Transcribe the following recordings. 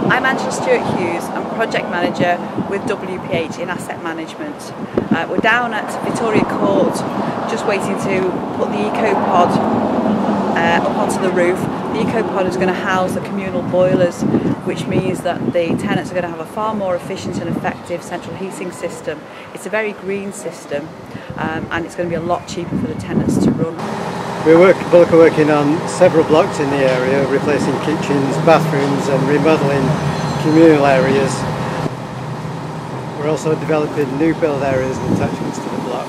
I'm Angela Stewart-Hughes. I'm project manager with WPH in asset management. We're down at Vittoria Court just waiting to put the EcoPod up onto the roof. The EcoPod is going to house the communal boilers, which means that the tenants are going to have a far more efficient and effective central heating system. It's a very green system and it's going to be a lot cheaper for the tenants to run. We're working on several blocks in the area, replacing kitchens, bathrooms and remodelling communal areas. We're also developing new build areas and attachments to the block.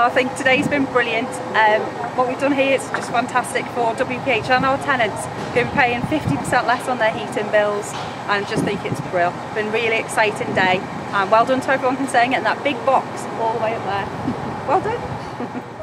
I think today's been brilliant. What we've done here is just fantastic for WPH and our tenants. We're going to be paying 50% less on their heating bills, and just think it's brilliant. It's been a really exciting day, and well done to everyone for saying it in that big box all the way up there. Well done.